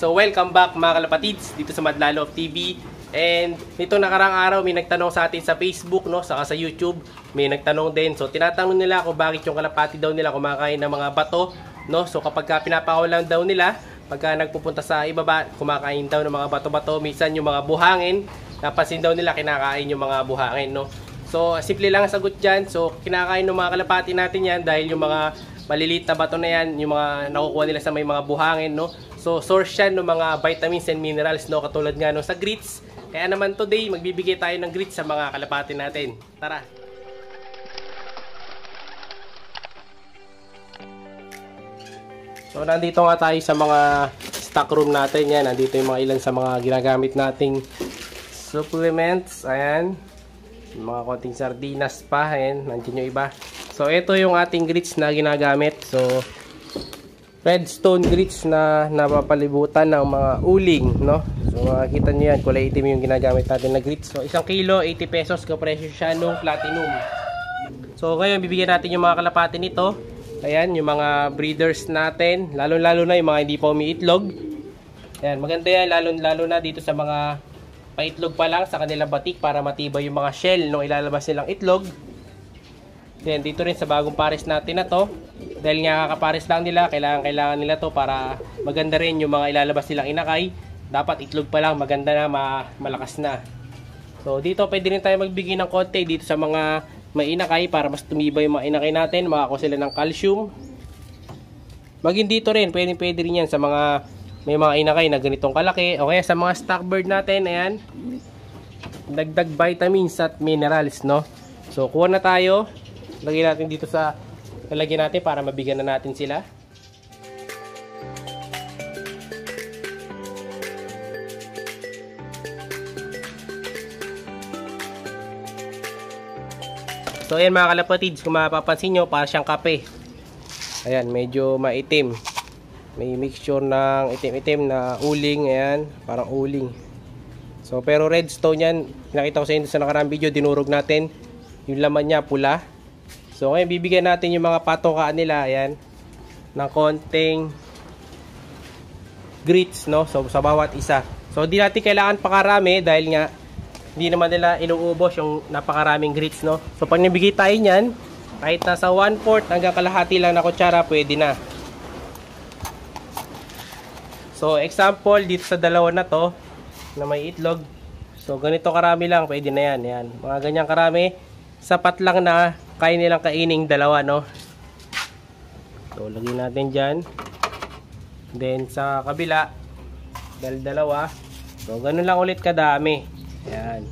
So welcome back mga kalapatids dito sa Madlalo of TV. And nito nakarang araw may nagtanong sa atin sa Facebook, no, saka sa YouTube may nagtanong din. So tinatanong nila kung bakit yung kalapati daw nila kumakain ng mga bato, no. So kapag pinapakawalan daw nila, pagka nagpupunta sa ibaba, kumakain daw ng mga bato-bato. Minsan yung mga buhangin, napansin daw nila kinakain yung mga buhangin, no. So simple lang ang sagot dyan. So kinakain ng mga kalapati natin yan dahil yung mga maliliit na bato na yan, yung mga nakukuha nila sa may mga buhangin, no. So source yan ng mga vitamins and minerals, no, katulad nga no sa grits. Kaya naman today magbibigay tayo ng grits sa mga kalapati natin. Tara! So nandito nga tayo sa mga stock room natin. Yan, nandito yung mga ilan sa mga ginagamit nating supplements. Ayan, yung mga konting sardinas pa. Ayan, nandiyan yung iba. So ito yung ating grits na ginagamit. So Redstone grits na napapalibutan ng mga uling, no. So makikita niyo yan, kulay itim yung ginagamit natin na grits. So 1 kilo, 80 pesos kapresyo siya nung platinum. So ngayon bibigyan natin yung mga kalapati nito. Ayan, yung mga breeders natin, lalo na yung mga hindi pa umiitlog. Ayan, maganda yan, lalo na dito sa mga paitlog pa lang sa kanilang batik para matibay yung mga shell nung ilalabas nilang itlog. Then dito rin sa bagong pares natin na to, dahil nga kakapares lang nila, kailangan nila to para maganda rin yung mga ilalabas nilang inakay. Dapat itlog pa lang, maganda na, malakas na. So dito pwede rin tayo magbigay ng konti dito sa mga may inakay para mas tumibay yung mga inakay natin, makakuha sila ng calcium. Maging dito rin, pwede rin yan sa mga may mga inakay na ganitong kalaki. Okay, sa mga stock bird natin, ayan, dagdag vitamins at minerals, no. So kuha na tayo. Lagyan natin dito sa lalagyan natin para mabigyan na natin sila. So ayan mga kalapatids, kung mapapansin nyo, para siyang kape. Ayan, medyo maitim. May mixture ng itim-itim na uling. Ayan, parang uling. So pero redstone yan, nakita ko sa inyo sa nakaraang video, dinurog natin. Yung laman niya pula. So ngayon bibigyan natin yung mga patokaan nila, ayan, ng konting grits, no. So sa bawat isa. So hindi natin kailangan pakarami dahil nga hindi naman nila inuubos yung napakaraming grits, no. So pag nabigay tayo niyan, kahit nasa 1/4 hanggang kalahati lang na kutsara, pwede na. So example dito sa dalawa na to na may itlog. So ganito karami lang, pwede na yan. Ayan, mga ganyang karami, sapat lang na kaya nilang kaining dalawa, no. So lagyan natin dyan. Then sa kabila, dalawa. So ganun lang ulit kadami. Ayan.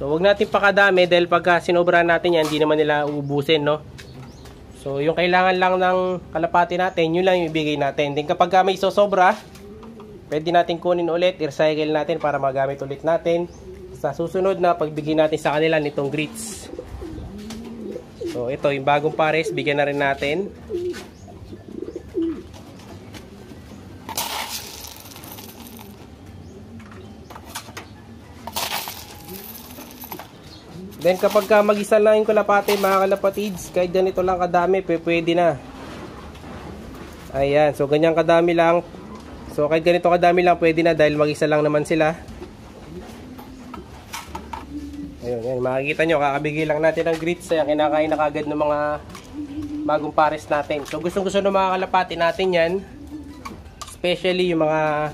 So wag natin pakadami dahil pagka sinobra natin yan, hindi naman nila uubusin, no. So yung kailangan lang ng kalapati natin, yun lang yung ibigay natin. Then kapag may sosobra, pwede natin kunin ulit, i-recycle natin para magamit ulit natin sa susunod na pagbigay natin sa kanila nitong grits. So ito yung bagong pares, bigyan na rin natin. Then kapag mag-isa lang yung kalapati mga kalapatids, kahit ganito lang kadami, pwede na. Ayan, so ganyan kadami lang. So kahit ganito kadami lang pwede na dahil mag-isa lang naman sila. Ayun, yan, makikita nyo, kakabigay lang natin ng grits. Ayan, kinakain na kagad ng mga bagong pares natin. So gustong-gusto ng mga kalapati natin yan, especially yung mga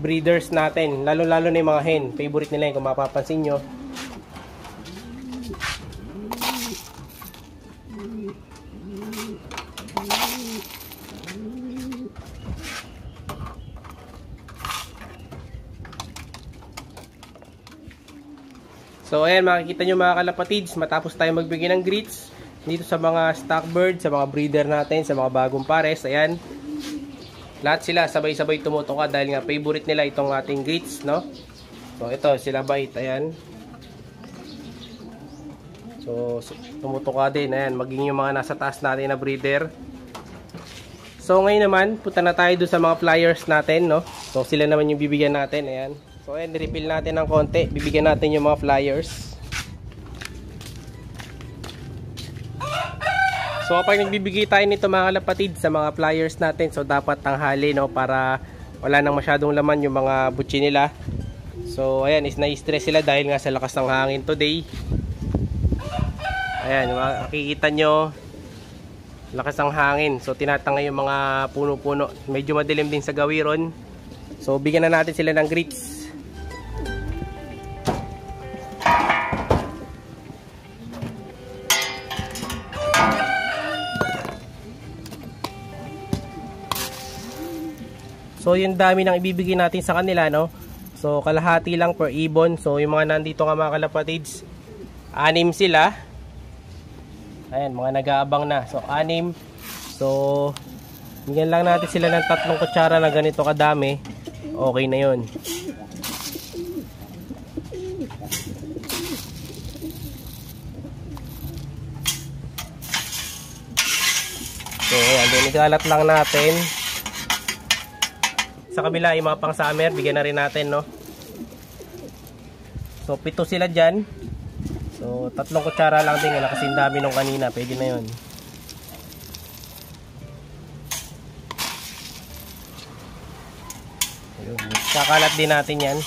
breeders natin, lalo na yung mga hen. Favorite nila yun kung mapapansin nyo. So ayan, makikita nyo mga kalapatids, matapos tayo magbigay ng grits dito sa mga stock bird, sa mga breeder natin, sa mga bagong pares, ayan. Lahat sila sabay-sabay tumutuka dahil nga favorite nila itong ating grits, no. So ito, sila bait, ayan. So tumutuka din, ayan, maging yung mga nasa taas natin na breeder. So ngayon naman, punta na tayo doon sa mga flyers natin, no. So sila naman yung bibigyan natin, ayan. So ayan, refill natin ng konti. Bibigyan natin yung mga flyers. So kapag nagbibigay tayo nito mga kalapatid sa mga flyers natin, so dapat tanghali, no, para wala nang masyadong laman yung mga butchi nila. So ayan, is na-stress sila dahil nga sa lakas ng hangin today. Ayan, makikita nyo, lakas ng hangin. So tinatangay yung mga puno-puno. Medyo madilim din sa gawiron. So bigyan na natin sila ng grits. So yung dami ng ibibigay natin sa kanila, no? So kalahati lang per ibon. So yung mga nandito nga mga kalapatids, anim sila. Ayan, mga nag-aabang na. So anim. So bigyan lang natin sila ng 3 kutsara na ganito kadami. Okay na yun. So ayan, igalat lang natin. Sa kabila ay mga pang summer, bigyan na rin natin, no? So 7 sila dyan. So 3 kutsara lang din yun, kasi dami nung kanina, pwede na yun. Kakalat din natin yan.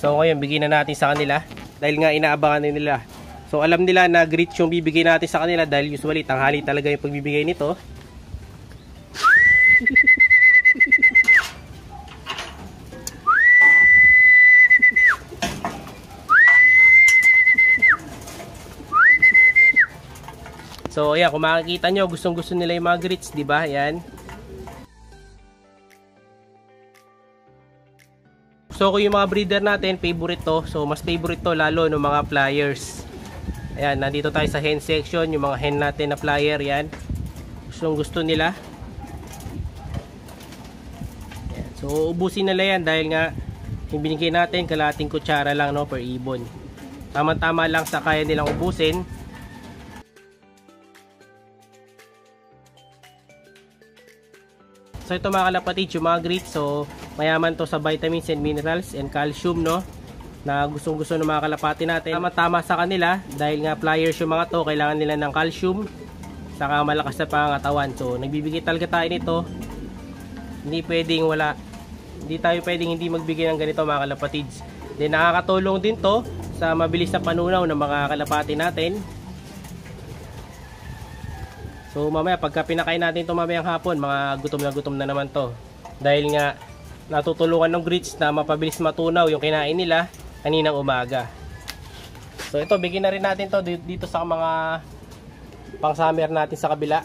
So ngayon bigyan na natin sa kanila dahil nga inaabangan nila. So alam nila na grits yung bibigay natin sa kanila dahil usually tanghali talaga yung pagbibigay nito. So ayan, kung makikita nyo, gustong-gusto nila yung mga grits, diba? Ayan. So kung yung mga breeder natin, favorite to. So mas favorite to lalo ng mga flyers. Ayan, nandito tayo sa hen section, yung mga hen natin na flyer, yan. Gustong-gusto nila. Ayan. So ubusin nila yan dahil nga yung binigay natin, kalating kutsara lang, no, per ibon. Tama-tama lang sa kaya nilang ubusin. So ito mga kalapatid, yung mga grits, so mayaman to sa vitamins and minerals and calcium, no, na gustong gusto ng mga kalapati natin. Tama-tama sa kanila dahil nga flyers yung mga to, kailangan nila ng calcium saka malakas na pangangatawan. So nagbibigay talaga tayo nito, hindi pwedeng wala, hindi tayo pwedeng hindi magbigay ng ganito mga kalapatids. Then nakakatulong din to sa mabilis na panunaw ng mga kalapati natin. So mamaya pagka pinakain natin ito mamayang hapon, mga gutom na naman to. Dahil nga natutulungan ng grits na mapabilis matunaw yung kinain nila kaninang umaga. So ito, bigyan na rin natin to dito sa mga pang summer natin sa kabila.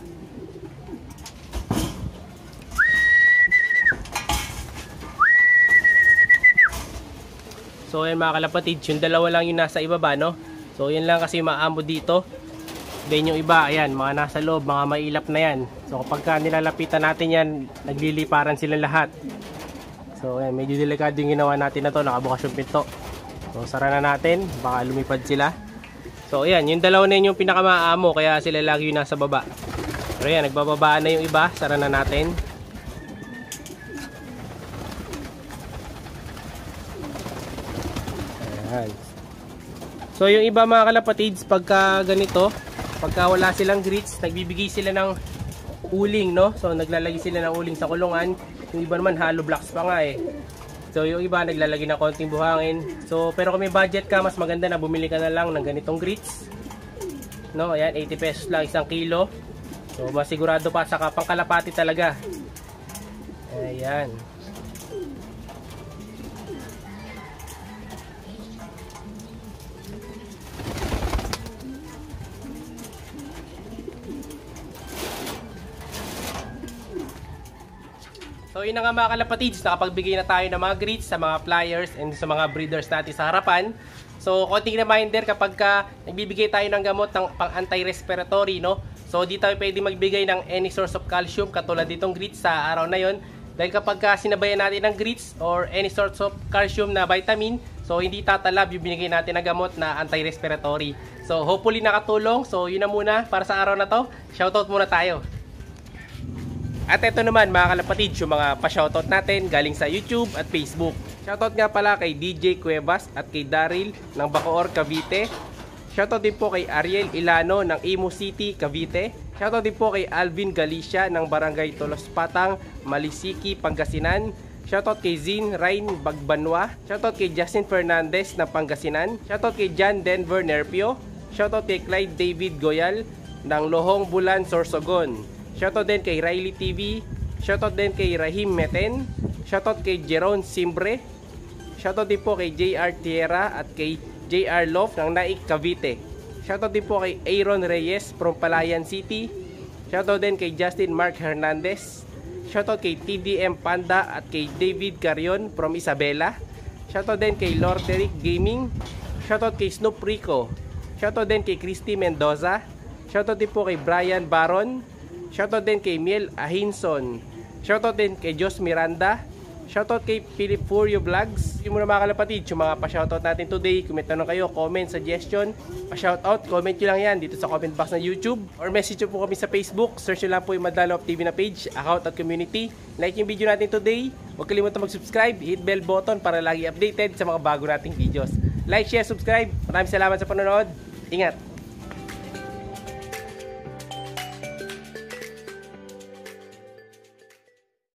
So yun mga kalapatid, yung dalawa lang yung nasa ibaba, no? So yun lang kasi maamo dito. Then yung iba, ayan, mga nasa loob, mga mailap na yan. So kapag nilalapitan natin yan, nagliliparan sila lahat. So ayan, medyo delikado yung ginawa natin na to, nakabukas yung pinto. So sara na natin, baka lumipad sila. So ayan, yung dalawa na yun yung pinakamaamo, kaya sila lagi yung nasa baba. Pero ayan, nagbababaan na yung iba, sara na natin. Ayan. So yung iba mga kalapatids, pagka ganito, pagka wala silang grits, nagbibigay sila ng uling, no? So naglalagay sila ng uling sa kulungan. Yung iba naman hollow blocks pa nga eh. So yung iba naglalagay ng konting buhangin. So pero kung may budget ka, mas maganda na bumili ka na lang ng ganitong grits, no? Ayan, 80 pesos lang 1 kilo. So masigurado pa, saka pangkalapati talaga. Ayan. So yun na nga mga kalapatids, nakapagbigay na tayo ng mga grits sa mga flyers and sa mga breeders natin sa harapan. So konting reminder, kapag ka nagbibigay tayo ng gamot ng pang anti-respiratory, no? So di tayo pwede magbigay ng any source of calcium katulad ditong grits sa araw na yon. Dahil kapag ka sinabayan natin ng grits or any source of calcium na vitamin, so hindi tatalab yung binigay natin na gamot na anti-respiratory. So hopefully nakatulong. So yun na muna para sa araw na to. Shoutout muna tayo. At ito naman mga kalapatid, yung mga pa-shoutout natin galing sa YouTube at Facebook. Shoutout nga pala kay DJ Cuevas at kay Daryl ng Bacoor, Cavite. Shoutout din po kay Ariel Ilano ng Imus City, Cavite. Shoutout din po kay Alvin Galicia ng Barangay Tulospatang, Malisiki, Pangasinan. Shoutout kay Zin Ryan Bagbanua. Shoutout kay Justin Fernandez ng Pangasinan. Shoutout kay Jan Denver Nerpio. Shoutout kay Clyde David Goyal ng Lohong Bulan, Sorsogon. Shoutout din kay Israeli TV. Shoutout din kay Irahim Meten. Shoutout kay Jeron Simbre. Shoutout din po kay J.R. Tierra at kay J.R. Love ng Naik Cavite. Shoutout din po kay Aaron Reyes from Pelayan City. Shoutout din kay Justin Mark Hernandez. Shoutout kay TDM Panda at kay David Garion from Isabela. Shoutout din kay Ilor Terik Gaming. Shoutout kay Snow Prico. Shoutout din kay Christy Mendoza. Shoutout din po kay Brian Baron. Shoutout din kay Miel Ahinson. Shoutout din kay Jos Miranda. Shoutout kay Philip Furio Vlogs. Yung muna mga kalapatid, yung mga pa-shoutout natin today. Kung may tanong kayo, comment, suggestion, pa-shoutout, comment nyo lang yan dito sa comment box ng YouTube. Or message nyo po kami sa Facebook. Search nyo lang po yung Madlalo of TV na page, account at community. Like yung video natin today. Huwag kalimutan mag-subscribe, hit bell button para lagi updated sa mga bago nating videos. Like, share, subscribe. Maraming salamat sa panonood. Ingat!